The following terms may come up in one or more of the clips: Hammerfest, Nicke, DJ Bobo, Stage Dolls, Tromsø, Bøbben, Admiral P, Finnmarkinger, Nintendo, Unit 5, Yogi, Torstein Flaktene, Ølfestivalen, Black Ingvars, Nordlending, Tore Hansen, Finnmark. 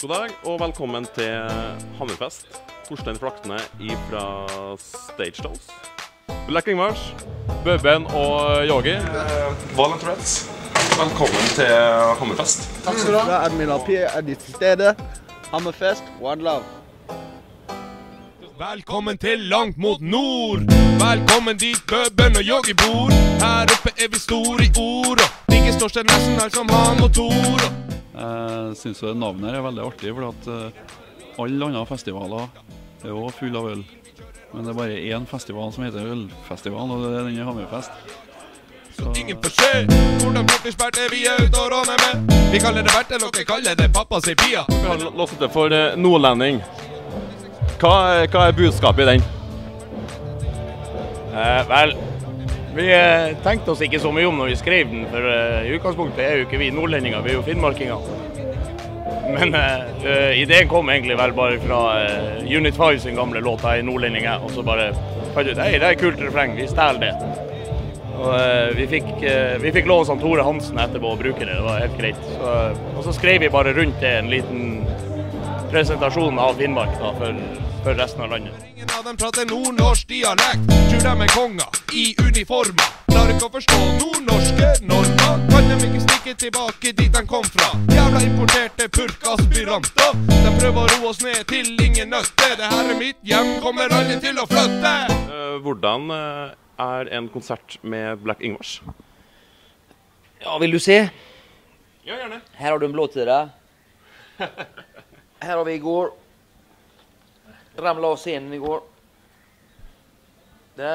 God dag, og velkommen til Hammerfest. Torstein Flaktene fra Stage Dolls. Black Ingvars, Bøbben og Yogi. Velkommen til Hammerfest. Takk skal du ha. Admiral P er ditt stede. Hammerfest, one love. Velkommen til langt mot nord. Velkommen dit Bøbben og Yogi bor. Her oppe er vi store i ord. Nicke står sted nesten her som han og Tore. Jeg synes navnet her er veldig artig, for alle andre festivaler er også full av øl. Men det er bare én festival som heter Ølfestivalen, og det er denne Hammerfest. Så ingen forskjell, hvordan bortlig spert er vi er ute og råner med. Vi kaller det verdt, eller dere kaller det pappas i pia. Vi har låst det for nordlending. Hva er budskapet i den? Vel, vi tenkte oss ikke så mye om når vi skrev den, for i utgangspunktet er jo ikke vi nordlendinger, vi er jo finnmarkinger. Men ideen kom egentlig vel bare fra Unit 5 sin gamle låt «Jeg er nordlendinger», og så bare fant ut «Hei, det er kult refreng, vi stjeler det». Og vi fikk lov av Tore Hansen etterpå å bruke det, det var helt greit. Så, og så skrev vi bare rundt det en liten presentasjon av Finnmark da, for resten av landet. Ingen av dem prater nordnorsk dialekt, tror de er konger i uniformer. Klarer ikke å forstå nordnorske normer, kan de ikke stikke tilbake dit de kom fra. Jævla importerte purkaspiranter, de prøver å roe oss ned til ingen nøtte. Det her er mitt hjem, kommer alle til å flytte. Hvordan er en konsert med Black Ingvars? Ja, vil du se? Ja, gjerne. Her har du en blå tida. Her har vi i går. Ramla av scenen i går. Det,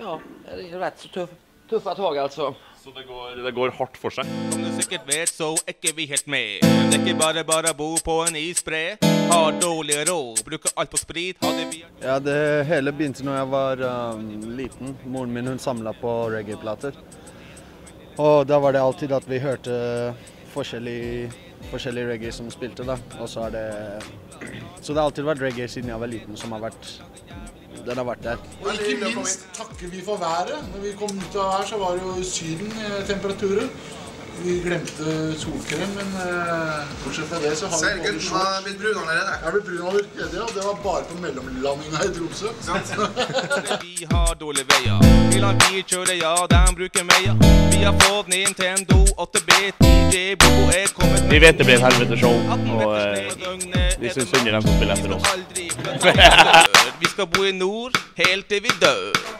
ja, det er rett så tuffe tag, altså. Så det går hardt for seg. Som du sikkert vet, så er ikke vi helt med. Det er ikke bare bo på en isbre. Har dårlig råd, bruker alt på sprit. Ja, det hele begynte når jeg var liten. Moren min, hun samlet på reggae-plater. Og da var det alltid at vi hørte forskjellige reggae som spilte da. Og så er det... Så det har alltid vært reggae siden jeg var liten som har vært der. Og ikke minst takker vi for været. Når vi kom ut av her så var det jo syden temperaturer. Vi glemte solkrem, men bortsett fra det så har vi både skjort. Sergen har blitt brun allerede. Jeg har blitt brun allerede, og det var bare på mellomlandingene i Tromsø. Vi har dårlige veier. Biler vi kjører, ja, de bruker meier. Vi har fått Nintendo 8-bit, DJ Bobo er kommet. Vi vet det blir et helvete show, og vi synes synd i dem som spiller etter oss. Vi skal bo i nord, helt til vi dør.